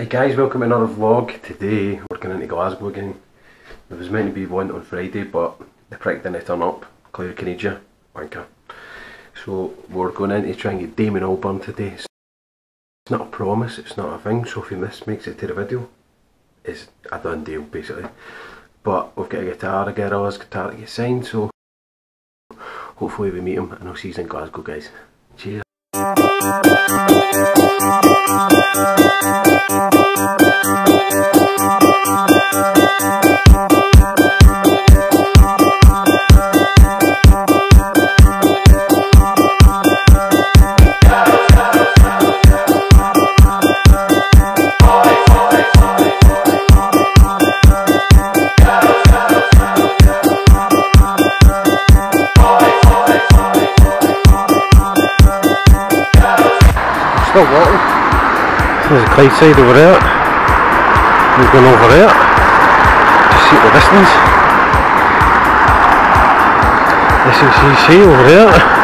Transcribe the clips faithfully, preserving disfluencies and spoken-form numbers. Hey guys, welcome to another vlog. Today we're going into Glasgow again. There was meant to be one on Friday but the prick didn't turn up, Claire Caniggia, wanker. So we're going in to try and get Damon Albarn today. It's not a promise, it's not a thing, so if you miss makes it to the video, it's a done deal basically. But we've got a guitar, a Gorillaz guitar to get signed, so hopefully we meet him and I'll see you in Glasgow guys. Cheers. Still water. There's a Clydeside over there. We've gone over there. Just see the distance. S M C C over there.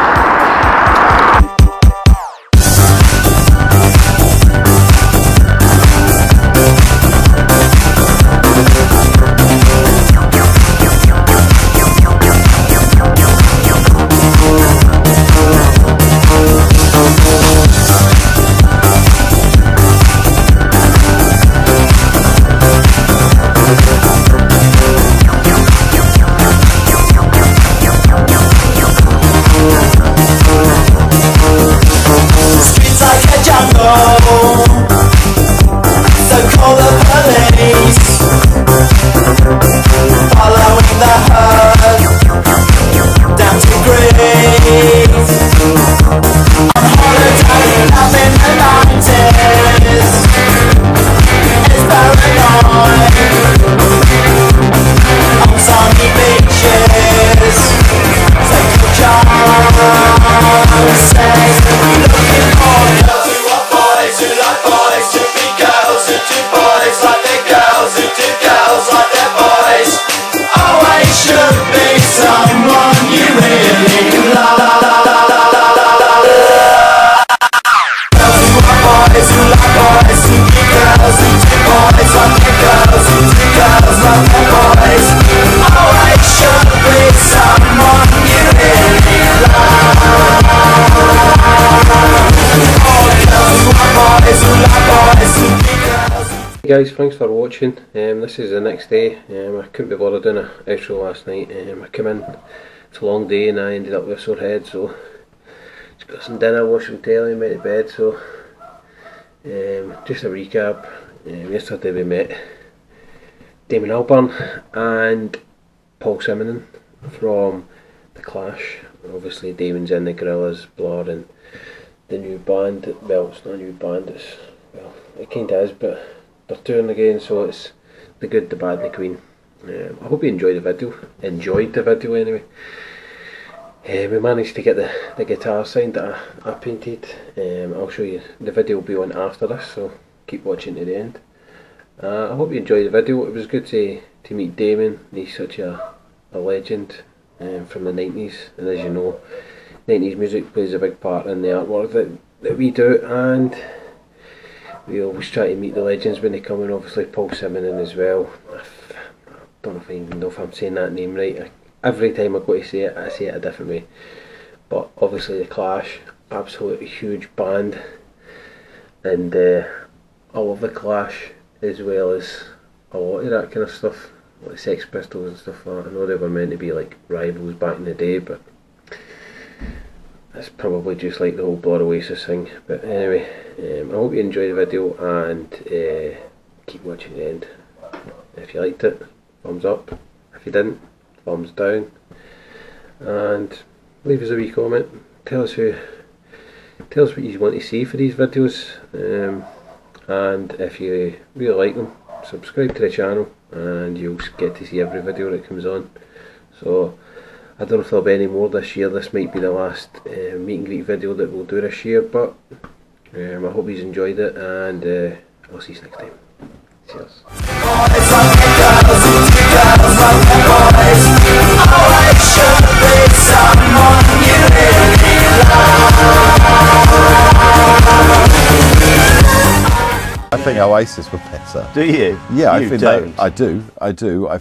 Hey guys, thanks for watching. Um, this is the next day. Um, I couldn't be bothered doing an outro last night. Um, I came in, it's a long day and I ended up with a sore head, so just got some dinner, watched some telly and went to bed. So um, just a recap, um, yesterday we met Damon Albarn and Paul Simonon from The Clash. Obviously Damon's in the Gorillaz, Blur and the new band. Well, it's not a new band, it's, well, it kinda is, but they're touring again, so it's The Good, the Bad and the Queen. Um, I hope you enjoyed the video. Enjoyed the video anyway. Uh, we managed to get the, the guitar signed that I, I painted. Um, I'll show you. The video will be on after this, so keep watching to the end. Uh, I hope you enjoyed the video. It was good to, to meet Damon. He's such a, a legend um, from the nineties. And as you know, nineties music plays a big part in the artwork that, that we do. And we always try to meet the legends when they come in, obviously Paul Simonon as well. I don't know if I even know if I'm saying that name right. I, every time I go to say it, I say it a different way. But obviously The Clash, absolutely huge band. And uh, I love The Clash as well as a lot of that kind of stuff. Like Sex Pistols and stuff like that. I know they were meant to be like rivals back in the day, but that's probably just like the whole Blur Oasis thing. But anyway, um, I hope you enjoyed the video and uh, keep watching the end. If you liked it, thumbs up. If you didn't, thumbs down. And leave us a wee comment. Tell us who, tell us what you want to see for these videos. Um, and if you really like them, subscribe to the channel and you'll get to see every video that comes on. So I don't know if there'll be any more this year. This might be the last uh, meet and greet video that we'll do this year, but um, I hope you've enjoyed it and uh, I'll see you next time. Cheers. think Oasis were better. Do you? Yeah, you I think don't. They, I do. I do. I.